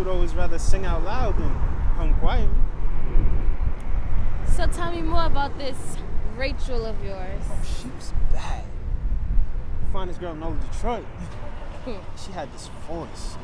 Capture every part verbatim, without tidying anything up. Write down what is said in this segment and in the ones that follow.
would always rather sing out loud than hum quietly. So tell me more about this Rachel of yours. Oh, she was bad. Finest girl in all of Detroit. She had this voice.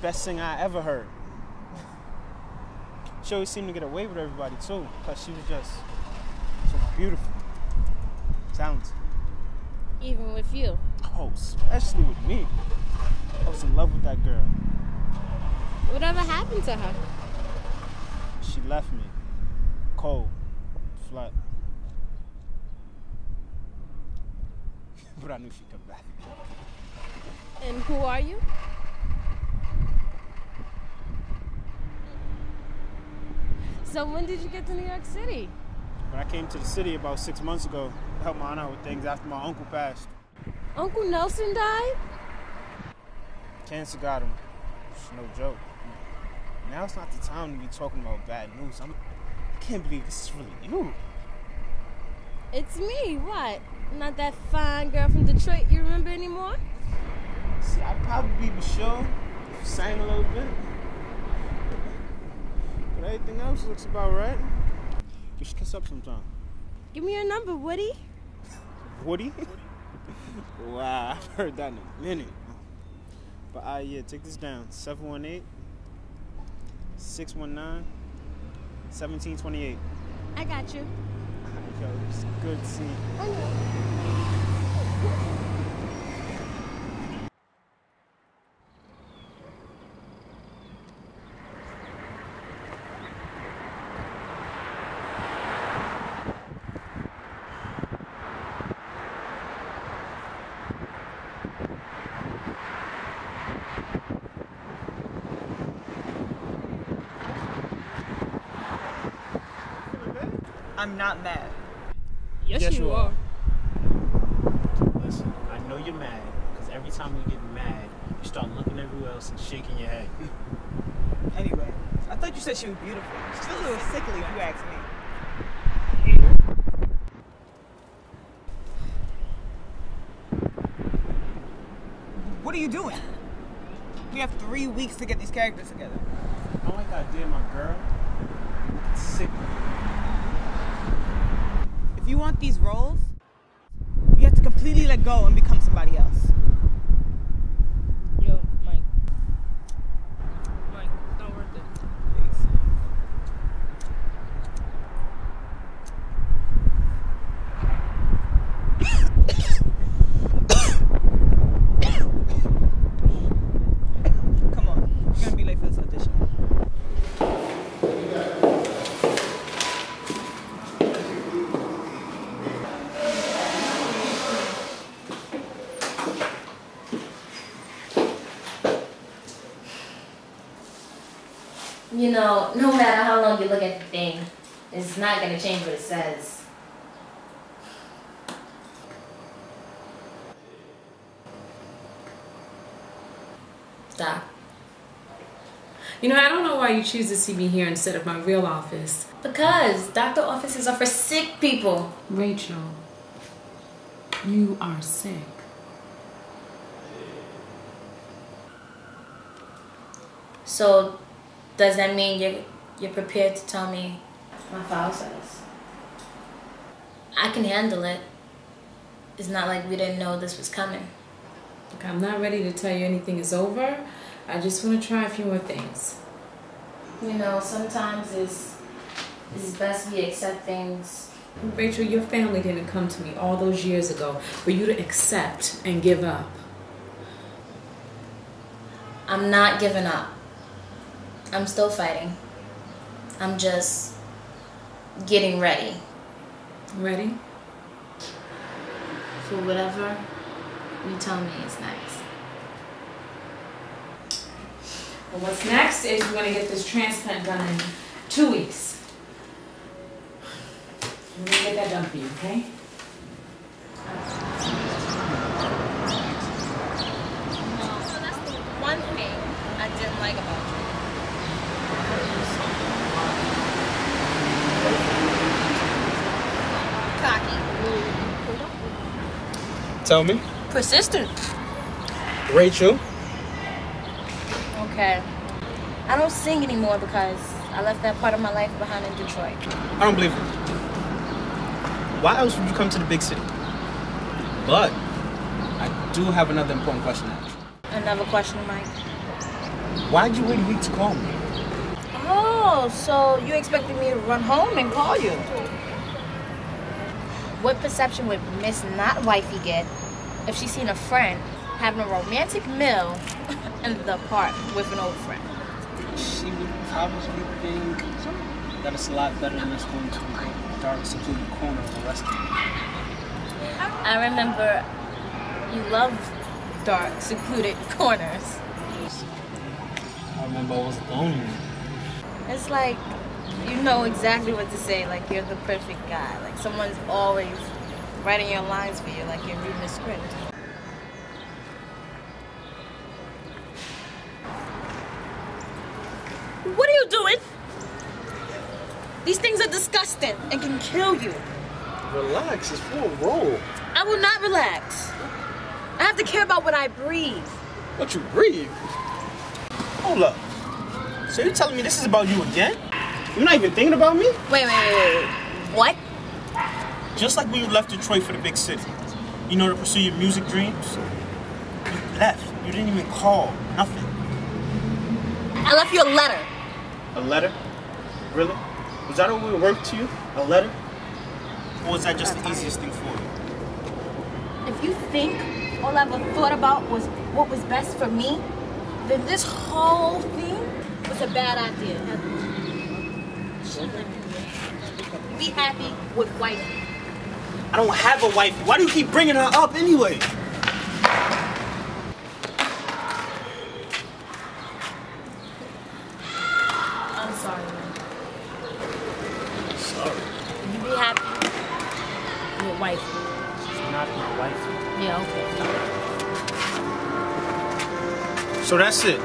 Best thing I ever heard. She always seemed to get away with everybody too, because she was just so beautiful, talented. Even with you? Oh, especially with me. I was in love with that girl. Whatever happened to her? She left me. Cold. Flat. But I knew she'd come back. And who are you? So when did you get to New York City? When I came to the city about six months ago to help my aunt out with things after my uncle passed. Uncle Nelson died? Cancer got him. It's no joke. Now it's not the time to be talking about bad news. I'm, I can't believe this is really you. It's me. What? Not that fine girl from Detroit you remember anymore? See, I'd probably be sure if you sang a little bit. But everything else looks about right. We should kiss up sometime. Give me your number, Woody. Woody? Wow, I've heard that in a minute. But I, uh, yeah, take this down. seven one eight, six one nine, one seven two eight. I got you. Yo, it's good to see you. I know. I'm not mad. Yes, yes you, you are. are. Listen, I know you're mad, because every time you get mad, you start looking everywhere else and shaking your head. Anyway, I thought you said she was beautiful. She's a little sickly, if you ask me. What are you doing? We have three weeks to get these characters together. I don't like the idea of my girl. It's sick. If you want these roles, you have to completely let go and become somebody else. Yo, Mike. Mike, it's not worth it. Please. Come on, you're gonna be late for this audition. You know, no matter how long you look at the thing, it's not going to change what it says. Stop. You know, I don't know why you choose to see me here instead of my real office. Because doctor offices are for sick people. Rachel, you are sick. So... does that mean you're, you're prepared to tell me my file size? I can handle it. It's not like we didn't know this was coming. Look, I'm not ready to tell you anything is over. I just want to try a few more things. You know, sometimes it's, it's best we accept things. Rachel, your family didn't come to me all those years ago for you to accept and give up. I'm not giving up. I'm still fighting. I'm just getting ready. Ready? For whatever you tell me is next. Well, what's next is we're gonna get this transplant done in two weeks. I'm gonna get that done for you, okay? So that's the one thing I didn't like about you. Tell me. Persistent. Rachel. okay? I don't sing anymore because I left that part of my life behind in Detroit. I don't believe it. Why else would you come to the big city? But I do have another important question to ask. Another question, Mike? Why'd you wait a week to call me? Oh, so you expected me to run home and call you? What perception would Miss Not Wifey get if she seen a friend having a romantic meal in the park with an old friend? She would probably think that it's a lot better than us going to a dark, secluded corner of a restaurant. I remember you love dark, secluded corners. I remember I was lonely. It's like you know exactly what to say, like you're the perfect guy. Like someone's always writing your lines for you, like you're reading a script. What are you doing? These things are disgusting and can kill you. Relax, it's for a roll. I will not relax. I have to care about what I breathe. What you breathe? Hold up. So you're telling me this is about you again? You're not even thinking about me? Wait, wait, wait, wait. What? Just like when you left Detroit for the big city, you know, to pursue your music dreams, you left. You didn't even call. Nothing. I left you a letter. A letter? Really? Was that what would work to you? A letter? Or was that just the easiest thing for you? If you think all I ever thought about was what was best for me, then this whole thing was a bad idea. Be happy with wifey. I don't have a wifey. Why do you keep bringing her up anyway? I'm sorry, man. Sorry. You be happy with wifey. She's not my wifey. Yeah, okay. So that's it.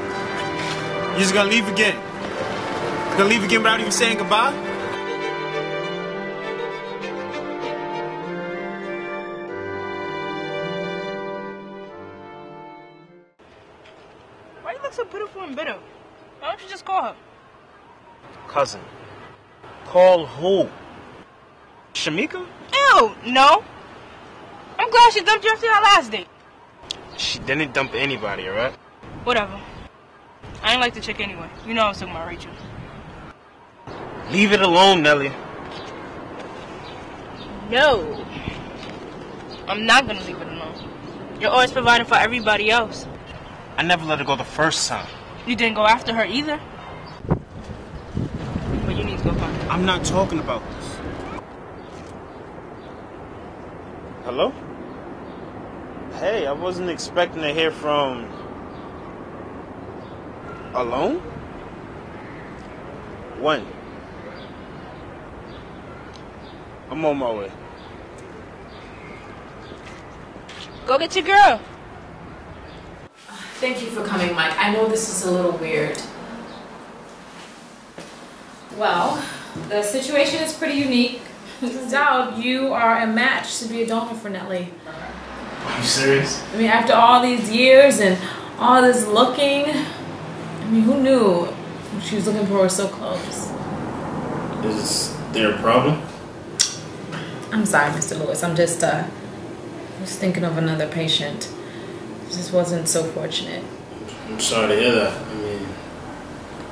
You're just gonna leave again. You're gonna leave again without even saying goodbye? Why do you look so pitiful and bitter? Why don't you just call her? Cousin. Call who? Shamika? Ew, no. I'm glad she dumped you after her last date. She didn't dump anybody, alright? Whatever. I ain't like the chick anyway. You know I was talking about Rachel. Leave it alone, Nelly. No. I'm not gonna leave it alone. You're always providing for everybody else. I never let her go the first time. You didn't go after her either. But you need to go find her. I'm not talking about this. Hello? Hey, I wasn't expecting to hear from... Alone? When? I'm on my way. Go get your girl. Thank you for coming, Mike. I know this is a little weird. Well, the situation is pretty unique. Doubt you are a match to be a donor for Nelly. Are you serious? I mean, after all these years and all this looking, I mean, who knew she was looking for her so close? Is there a problem? I'm sorry, Mister Lewis. I'm just, uh, just thinking of another patient. This wasn't so fortunate. I'm sorry to hear that. I mean,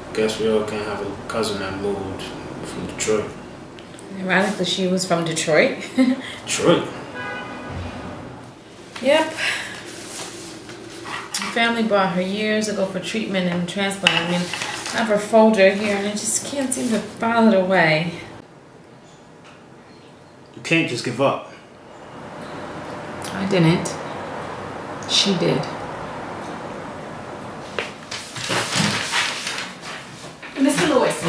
I guess we all can have a cousin that moved from Detroit. Ironically, she was from Detroit. Detroit? Yep. Family bought her years ago for treatment and transplant. I mean, I have her folder here and I just can't seem to file it away. You can't just give up. I didn't. She did. Mister Lewis.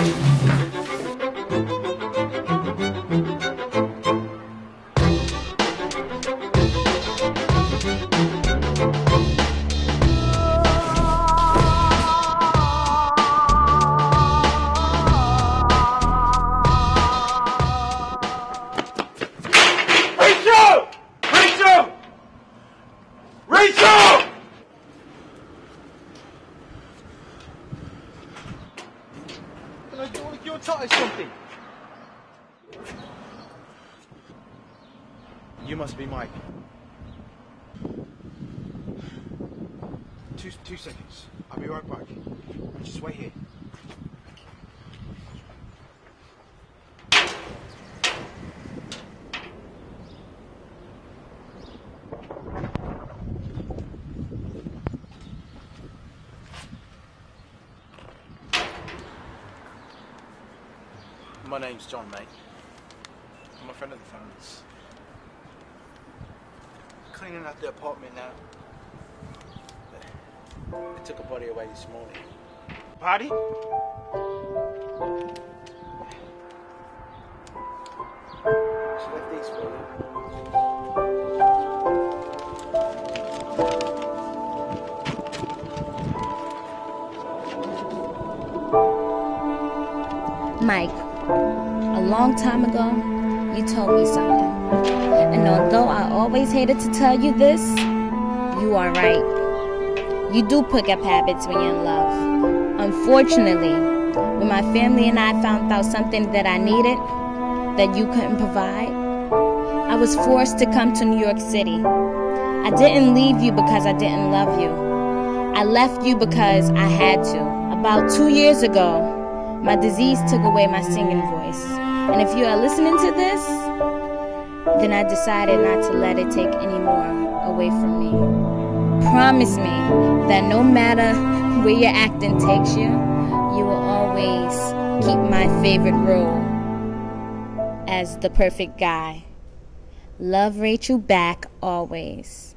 You must be Mike. Two, two seconds. I'll be right back. Just wait here. My name's John, mate. I'm a friend of the family's. Cleaning out the apartment now. They took a body away this morning. Body? She left these for you. Mike, a long time ago, you told me something. And although I always hated to tell you this, you are right. You do pick up habits when you're in love. Unfortunately, when my family and I found out something that I needed that you couldn't provide, I was forced to come to New York City. I didn't leave you because I didn't love you. I left you because I had to. About two years ago, my disease took away my singing voice. And if you are listening to this, then I decided not to let it take any more away from me. Promise me that no matter where your acting takes you, you will always keep my favorite role as the perfect guy. Love Rachel back always.